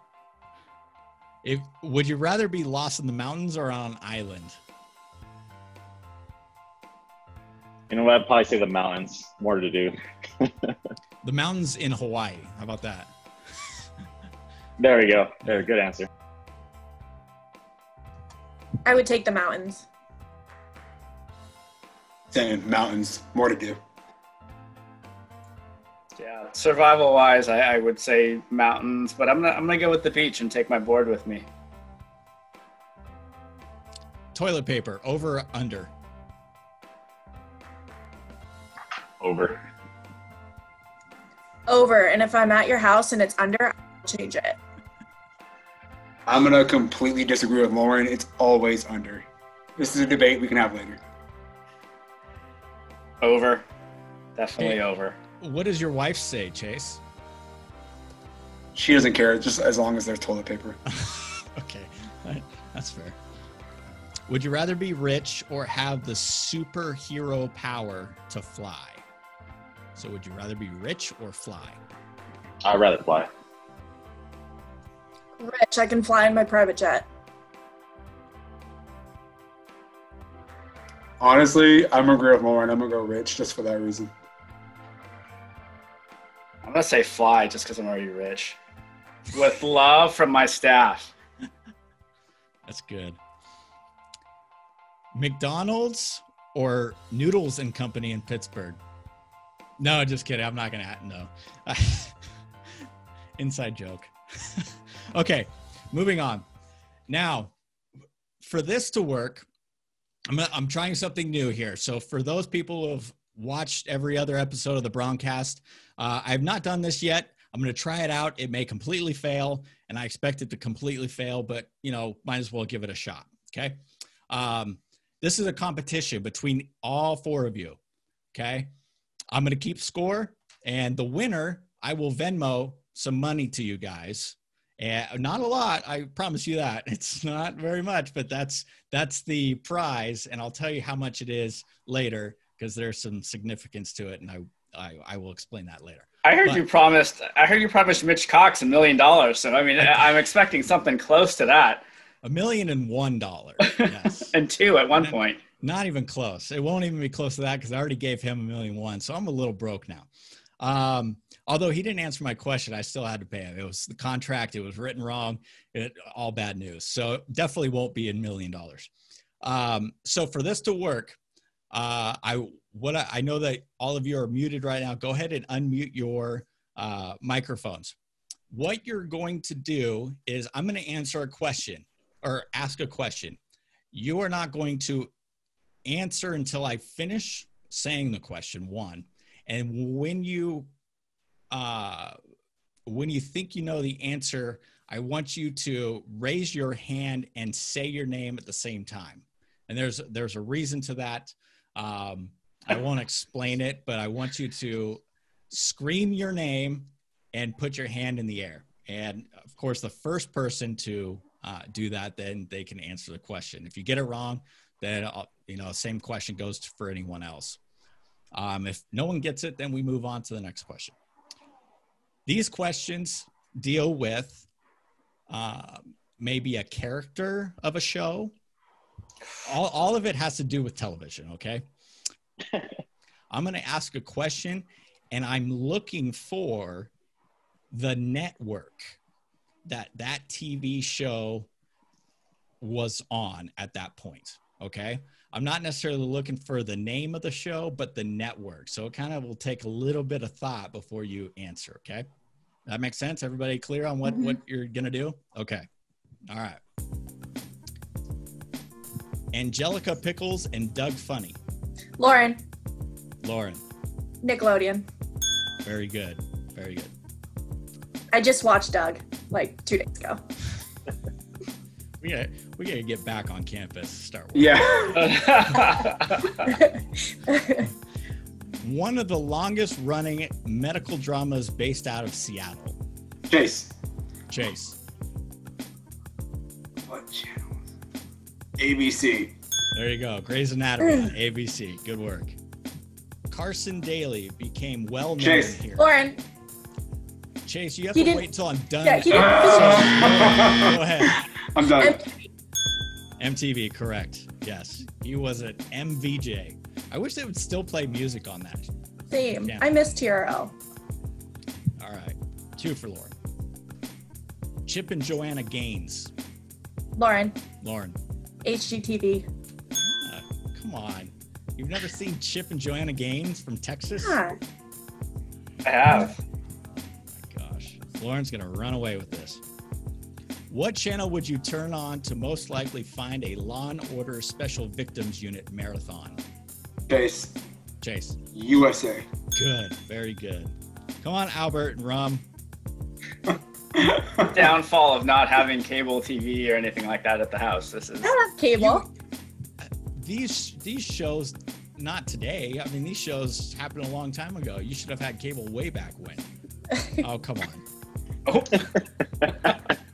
Would you rather be lost in the mountains or on an island? You know what? I'd probably say the mountains. More to do. The mountains in Hawaii. How about that? There we go. There, good answer. I would take the mountains. Same, mountains, more to do. Yeah, survival-wise, I would say mountains, but I'm gonna go with the beach and take my board with me. Toilet paper, over or under? Over. Over, and if I'm at your house and it's under, I'll change it. I'm gonna completely disagree with Lauren. It's always under. This is a debate we can have later. Over. Definitely over. What does your wife say, Chase? She doesn't care, just as long as there's toilet paper. Okay, that's fair. Would you rather be rich or have the superhero power to fly? So would you rather be rich or fly? I'd rather fly. Rich, I can fly in my private jet. Honestly, I'm gonna agree with Lauren. I'm gonna go rich just for that reason. I'm gonna say fly just because I'm already rich. With love from my staff. That's good. McDonald's or Noodles and Company in Pittsburgh? No, just kidding. I'm not gonna. No. Inside joke. Okay, moving on. Now, for this to work. I'm trying something new here. So for those people who have watched every other episode of the BroncCast, I've not done this yet. I'm going to try it out. It may completely fail, and I expect it to completely fail, but, you know, might as well give it a shot, okay? This is a competition between all four of you, okay? I'm going to keep score, and the winner, I will Venmo some money to you guys. Not a lot, I promise you that. It's not very much, but that's the prize, and I'll tell you how much it is later because there's some significance to it, and I will explain that later. I heard you promised Mitch Cox $1 million, so I mean I'm expecting something close to that. $1,001,000, yes. And two at one point. Not even close. It won't even be close to that because I already gave him $1,000,001, so I'm a little broke now. Although he didn't answer my question, I still had to pay him. It was the contract. It was written wrong. All bad news. So it definitely won't be $1,000,000. So for this to work, I know that all of you are muted right now. Go ahead and unmute your microphones. What you're going to do is I'm going to answer a question or ask a question. You are not going to answer until I finish saying the question, one. And when you think you know the answer, I want you to raise your hand and say your name at the same time. And there's a reason to that. I won't explain it, but I want you to scream your name and put your hand in the air. And of course, the first person to do that, then they can answer the question. If you get it wrong, then same question goes for anyone else. If no one gets it, then we move on to the next question. These questions deal with maybe a character of a show. All of it has to do with television, okay? I'm going to ask a question, and I'm looking for the network that TV show was on at that point, okay? I'm not necessarily looking for the name of the show, but the network. So it kind of will take a little bit of thought before you answer, okay? That makes sense? Everybody clear on what you're going to do? Okay. All right. Angelica Pickles and Doug Funny. Lauren. Lauren. Nickelodeon. Very good. Very good. I just watched Doug like 2 days ago. We gotta get back on campus. Start working. Yeah. One of the longest-running medical dramas based out of Seattle. Chase. What channel? ABC. There you go. Grey's Anatomy. ABC. Good work. Carson Daly became well-known here. Lauren. Chase, you have to wait till I'm done. Yeah, go ahead. I'm done. MTV, correct. Yes. He was an MVJ. I wish they would still play music on that. Same. Yeah. I missed TRL. All right. 2 for Lauren. Chip and Joanna Gaines. Lauren. HGTV. Come on. You've never seen Chip and Joanna Gaines from Texas? Yeah. I have. Oh my gosh. Lauren's going to run away with this. What channel would you turn on to most likely find a Law & Order Special Victims Unit marathon? Chase. Chase. USA. Good. Very good. Come on, Albert and Rum. Downfall of not having cable TV or anything like that at the house. This is. I don't have cable. These shows, not today. I mean, these shows happened a long time ago. You should have had cable way back when. Oh, come on. Oh.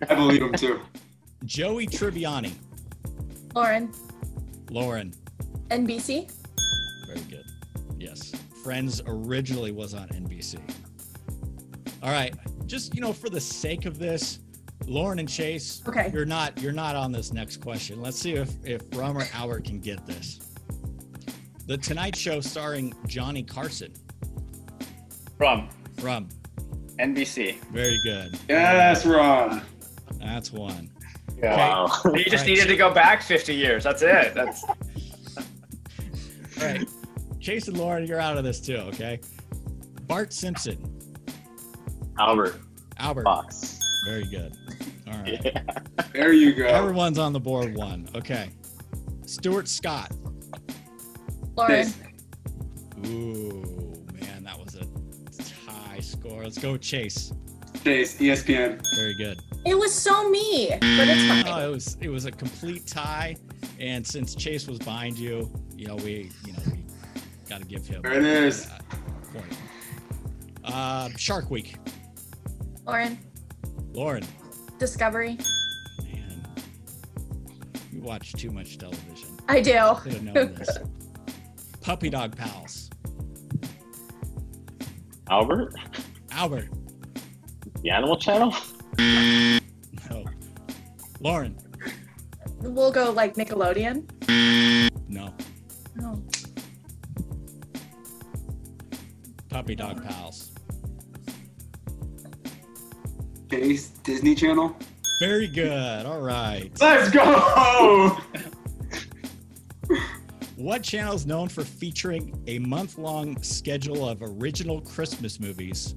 I believe him too. Joey Tribbiani. Lauren. NBC. Very good. Yes. Friends originally was on NBC. All right. Just, you know, for the sake of this, Lauren and Chase, okay, you're not on this next question. Let's see if Rum or Albert can get this. The Tonight Show starring Johnny Carson. Rum. NBC. Very good. Yes, Rum. That's one. Yeah. Wow. Okay. You just needed to go back 50 years. That's it. That's. All right. Chase and Lauren, you're out of this too, okay? Bart Simpson. Albert. Fox. Very good. All right. Yeah. There you go. Everyone's on the board one. Okay. Stuart Scott. Lauren. Ooh, man, that was a high score. Let's go Chase. Chase, ESPN. Very good. It was so me, but it's fine. Oh, it was a complete tie, and since Chase was behind you, we got to give him. There it is. Point. Shark Week. Lauren. Discovery. Man, you watch too much television. I do. I should have known this. Puppy Dog Pals. Albert. The Animal Channel. No. Lauren. We'll go like Nickelodeon. No. Puppy Dog Pals. Disney Channel. Very good. All right. Let's go. What channel is known for featuring a month-long schedule of original Christmas movies?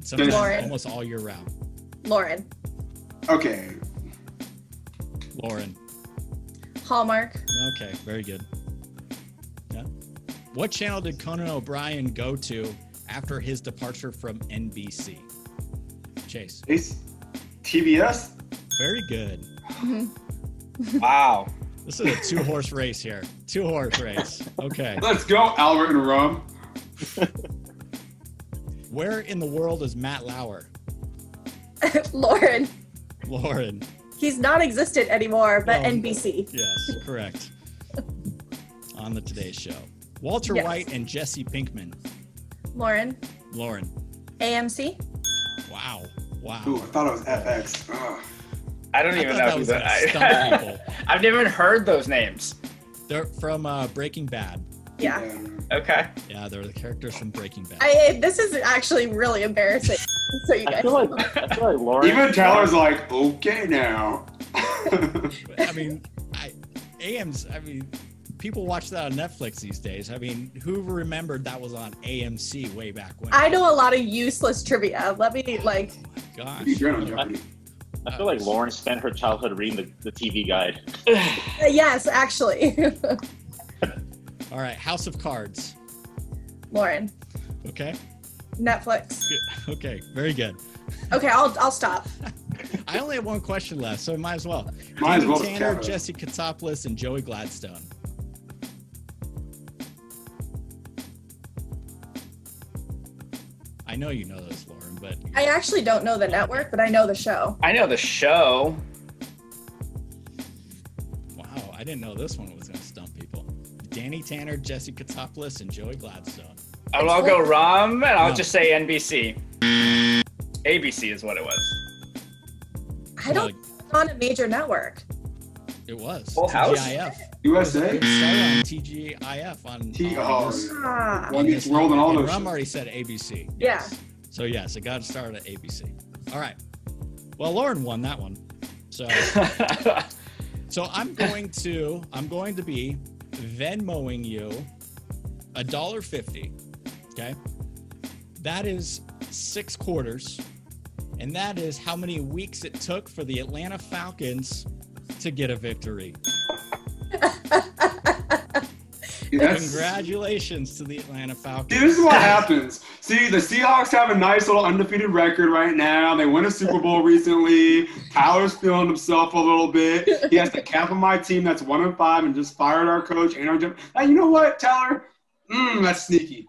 Sometimes almost all year round. Lauren. Okay. Lauren. Hallmark. Okay. Very good. Yeah. What channel did Conan O'Brien go to after his departure from NBC? Chase. TBS. Very good. Wow. This is a two-horse race here. Okay. Let's go, Albert and Rum. Where in the world is Matt Lauer? Lauren. He's non-existent anymore, but NBC. Yes, correct. On the Today Show. Walter White and Jesse Pinkman. Lauren. AMC. Wow. Ooh, I thought it was FX. Ugh. I don't even know who that is. I've never even heard those names. They're from Breaking Bad. Yeah. Okay. Yeah, they're the characters from Breaking Bad. This is actually really embarrassing. So you guys. I feel like Lauren. Even Tyler's like, okay now. I mean, people watch that on Netflix these days. I mean, who remembered that was on AMC way back when? I know a lot of useless trivia. Let me like. Oh my gosh. I feel like Lauren spent her childhood reading the TV guide. Yes, actually. All right, House of Cards. Lauren. Okay. Netflix. Good. Okay, very good. Okay, I'll stop. I only have one question left, so might as well. Tanner, Jesse Katsopoulos, and Joey Gladstone. I know you know this, Lauren, but... I actually don't know the network, but I know the show. Wow, I didn't know this one was going to stump people. Danny Tanner, Jesse Katsopoulos, and Joey Gladstone. I'll go Rum, and I'll just say NBC. ABC is what it was. I don't think it was on a major network. It was. Full House? TGIF. USA? It on TGIF on... Rum already said ABC. Yes. Yeah. So yes, it got started at ABC. All right. Well, Lauren won that one. So So I'm going to be Venmoing you $1.50. Okay, that is 6 quarters, and that is how many weeks it took for the Atlanta Falcons to get a victory. Yes. Congratulations to the Atlanta Falcons. This is what happens. See, the Seahawks have a nice little undefeated record right now. They won a Super Bowl recently. Tyler's feeling himself a little bit. He has the cap on my team that's 1-5 and just fired our coach and our general. You know what, Tyler? That's sneaky.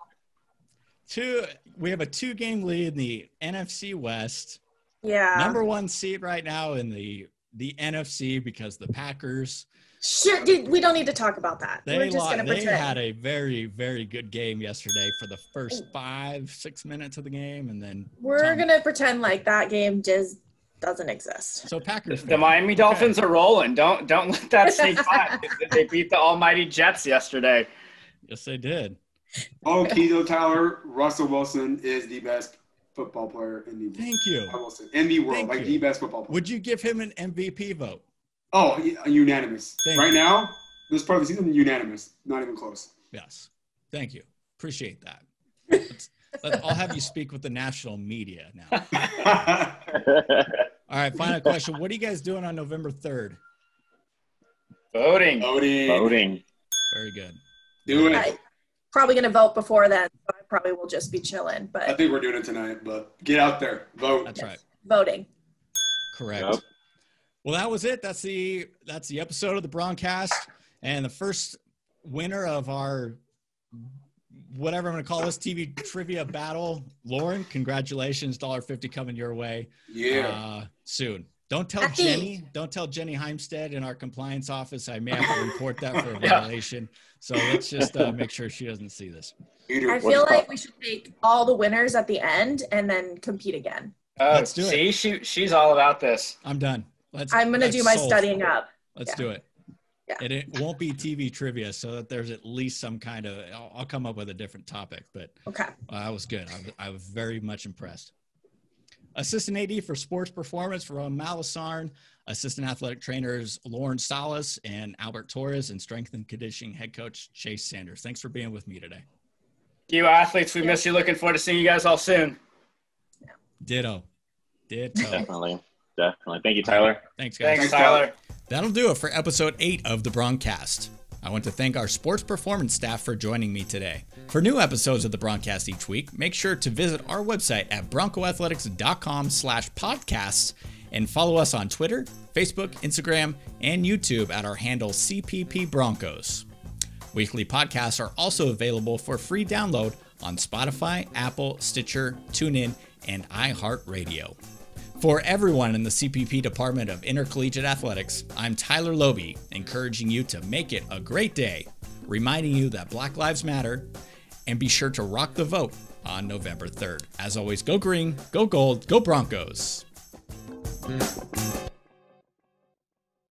We have a 2-game lead in the NFC West. Yeah. #1 seed right now in the NFC because the Packers. Sure, dude, we don't need to talk about that. They had a very, very good game yesterday for the first 5-6 minutes of the game, and then we're gonna pretend like that game just doesn't exist. So Packers, the Miami Dolphins are rolling. Don't let that sneak by. They beat the almighty Jets yesterday. Yes, they did. Okay, though, Tyler, Russell Wilson is the best football player in the world. Thank you. In the world, the best football player. Would you give him an MVP vote? Oh, unanimous. Right now, this part of the season, unanimous. Not even close. Yes. Thank you. Appreciate that. I'll have you speak with the national media now. All right, final question. What are you guys doing on November 3rd? Voting. Very good. Doing it. Probably going to vote before then. So I probably will just be chilling. But I think we're doing it tonight, but get out there. Vote. That's right. Voting. Correct. Nope. Well, that was it. That's the episode of the BroncCast, and the first winner of our whatever I'm going to call this TV trivia battle. Lauren, congratulations! $1.50 coming your way. Yeah. Soon. Don't tell Jenny Heimstead in our compliance office. I may have to report that for a violation. So let's just make sure she doesn't see this. I feel like we should make all the winners at the end and then compete again. Let's do it. See, she's all about this. I'm done. I'm going to do my studying up. Let's do it. Yeah. And it won't be TV trivia, so that there's at least some kind of – I'll come up with a different topic. But I was good. I was very much impressed. Assistant AD for Sports Performance for Ruem Malasarn, Assistant Athletic Trainers Lauren Salas and Albert Torres, and Strength and Conditioning Head Coach Chase Sanders. Thanks for being with me today. You athletes, we miss you. Looking forward to seeing you guys all soon. Ditto. Definitely. Thank you, Tyler. Thanks, guys. Thanks, Tyler. That'll do it for episode 8 of the BroncCast. I want to thank our sports performance staff for joining me today. For new episodes of the BroncCast each week, make sure to visit our website at broncoathletics.com/podcasts and follow us on Twitter, Facebook, Instagram, and YouTube at our handle CPP Broncos. Weekly podcasts are also available for free download on Spotify, Apple, Stitcher, TuneIn, and iHeartRadio. For everyone in the CPP Department of Intercollegiate Athletics, I'm Tyler Lobe, encouraging you to make it a great day, reminding you that Black Lives Matter, and be sure to rock the vote on November 3rd. As always, go green, go gold, go Broncos.